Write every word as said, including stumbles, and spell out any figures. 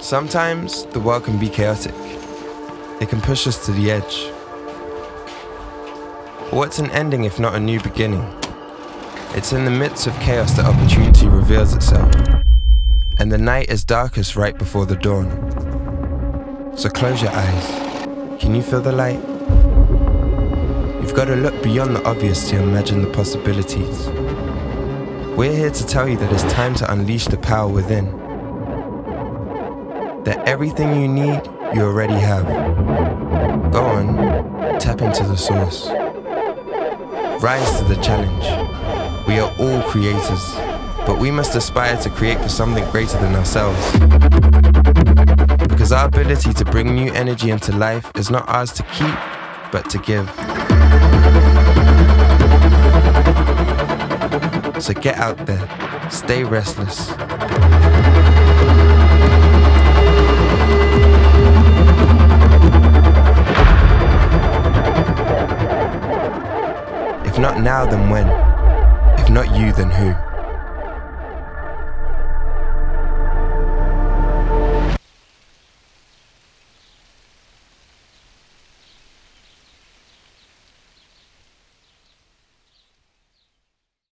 Sometimes the world can be chaotic. It can push us to the edge. But what's an ending if not a new beginning? It's in the midst of chaos that opportunity reveals itself. And the night is darkest right before the dawn. So close your eyes. Can you feel the light? You've got to look beyond the obvious to imagine the possibilities. We're here to tell you that it's time to unleash the power within. That everything you need, you already have. Go on, tap into the source. Rise to the challenge. We are all creators, but we must aspire to create for something greater than ourselves. Because our ability to bring new energy into life is not ours to keep, but to give. So get out there, stay restless. If not now, then when? If not you, then who?